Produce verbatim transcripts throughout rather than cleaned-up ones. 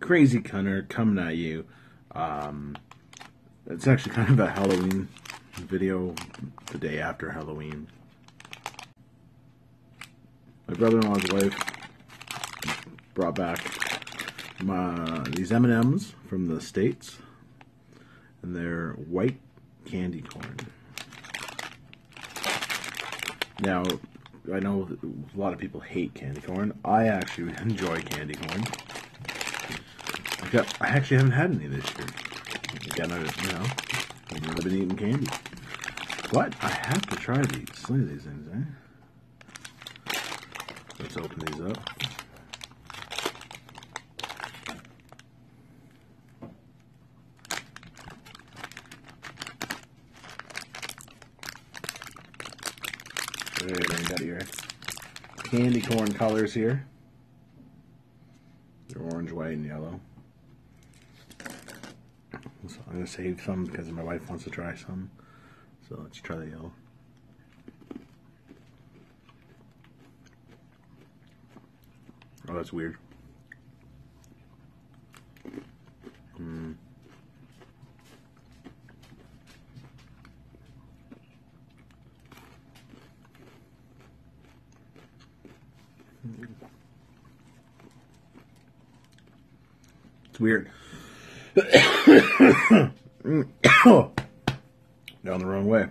Crazy Cunner, coming at you. Um, it's actually kind of a Halloween video, the day after Halloween. My brother-in-law's wife brought back my, these M and M's from the States, and they're white candy corn. Now, I know a lot of people hate candy corn. I actually enjoy candy corn. I actually haven't had any this year. Again, I, you know, I've never been eating candy. But I have to try these. Look at these things, eh? Let's open these up. Alright, I got your candy corn colors here. They're orange, white, and yellow. So I'm going to save some because my wife wants to try some. So let's try the yellow. Oh, that's weird. Hmm. It's weird. Down the wrong way.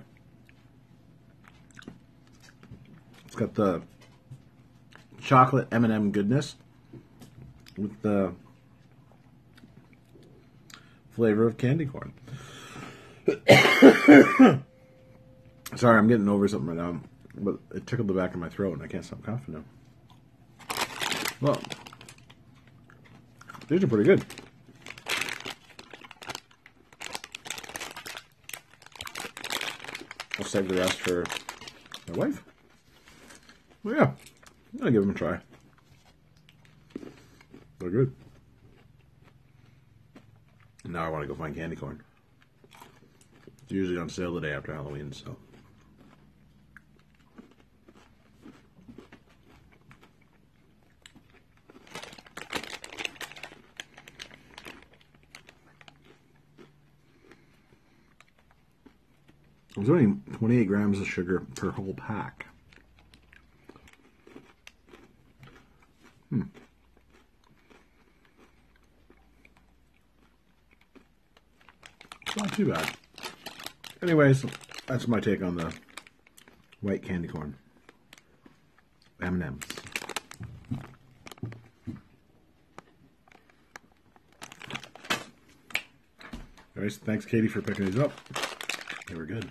It's got the chocolate M and M goodness with the flavor of candy corn. Sorry, I'm getting over something right now, but it tickled the back of my throat and I can't stop coughing now. Well, these are pretty good. I'll save the rest for my wife. Well, yeah, I'll give them a try. They're good. And now I want to go find candy corn. It's usually on sale the day after Halloween, so. There's only twenty-eight grams of sugar per whole pack. Hmm. It's not too bad. Anyways, that's my take on the white candy corn. M and M's. Anyways, thanks Katie for picking these up. They were good.